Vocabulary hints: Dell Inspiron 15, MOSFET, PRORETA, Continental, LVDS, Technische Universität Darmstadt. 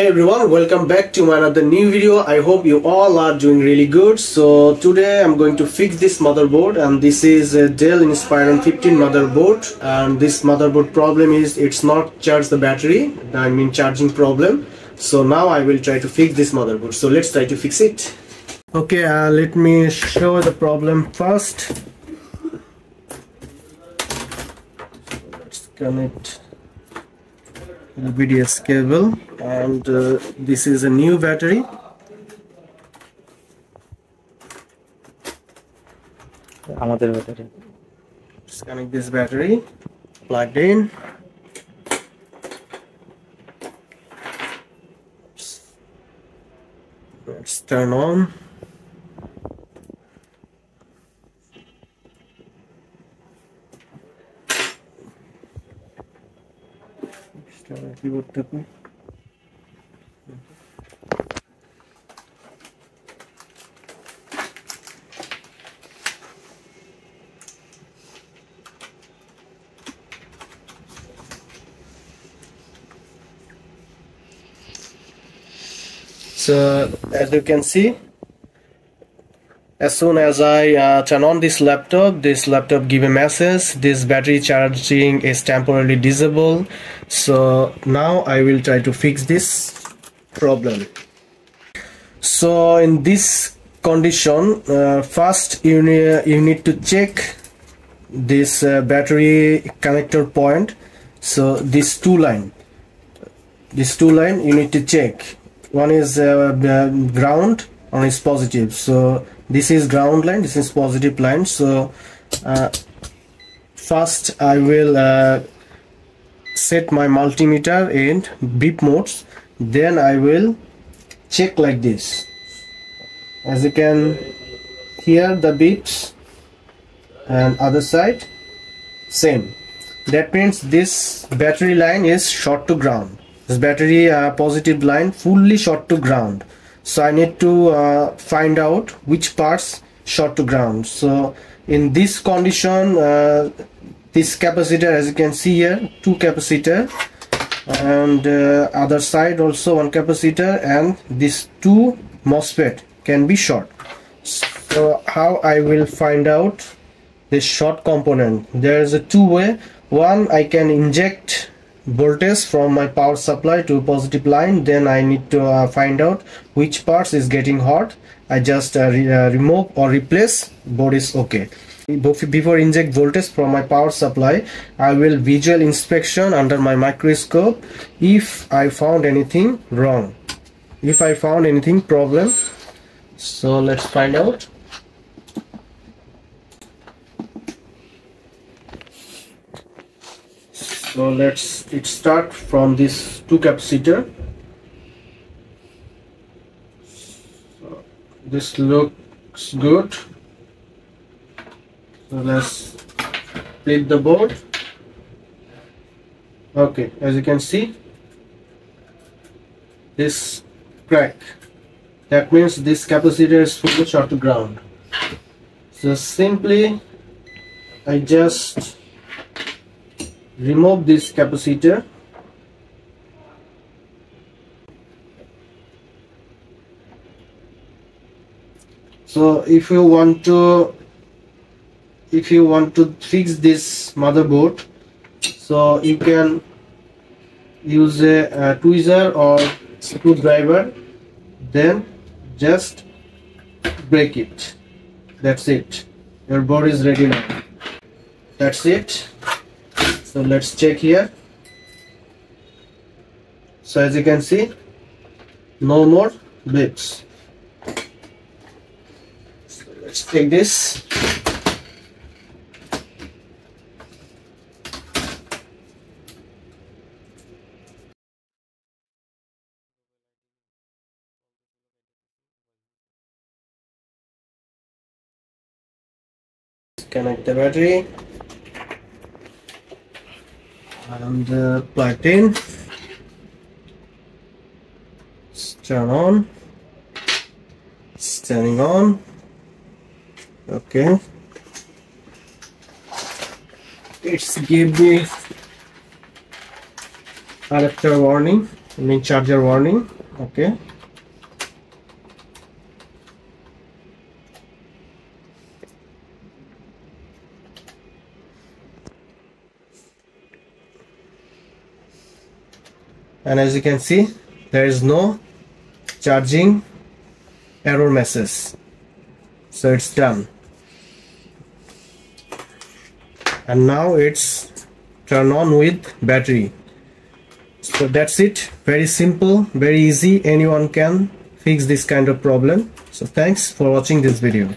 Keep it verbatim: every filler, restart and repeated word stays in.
Hey everyone, welcome back to another new video. I hope you all are doing really good. So today I'm going to fix this motherboard, and this is a Dell Inspiron fifteen motherboard. And this motherboard problem is it's not charge the battery, I mean charging problem. So now I will try to fix this motherboard. So let's try to fix it. Okay, uh, let me show the problem first. Let's connect L V D S cable, and uh, this is a new battery. Just connect this battery, plugged in. Let's turn on. So as you can see, as soon as I uh, turn on this laptop, this laptop give a message, this battery charging is temporarily disabled. So now I will try to fix this problem. So in this condition, uh, first you, ne you need to check this uh, battery connector point. So this two line, this two line you need to check. One is uh, ground, one is positive. So this is ground line, this is positive line. So uh, first I will uh, set my multimeter in beep modes, then I will check like this. As you can hear the beeps, and other side same. That means this battery line is short to ground. This battery uh, positive line fully short to ground. So I need to uh, find out which parts short to ground. So in this condition, uh, this capacitor, as you can see here, two capacitor, and uh, other side also one capacitor, and these two MOSFET can be short. So how I will find out this short component? There is a two way. One, I can inject voltage from my power supply to positive line, then I need to uh, find out which parts is getting hot. I just uh, re uh, remove or replace, board is okay. Before inject voltage from my power supply, I will visual inspection under my microscope. If I found anything wrong, if I found anything problem, so let's find out. So let's it start from this two capacitor. So this looks good. So let's flip the board. Okay, as you can see, this crack. That means this capacitor is fully short to ground. So simply, I just remove this capacitor, so if you want to if you want to fix this motherboard, so you can use a, a tweezer or screwdriver, then just break it. That's it, your board is ready now. That's it. So let's check here. So as you can see, no more blips. So let's take this. Connect the battery. And uh, plugged in. It's turn on. It's turning on. Okay. It's give me adapter warning, I mean charger warning. Okay, and as you can see, there is no charging error message, so it's done. And now it's turn on with battery. So that's it, very simple, very easy, anyone can fix this kind of problem. So thanks for watching this video.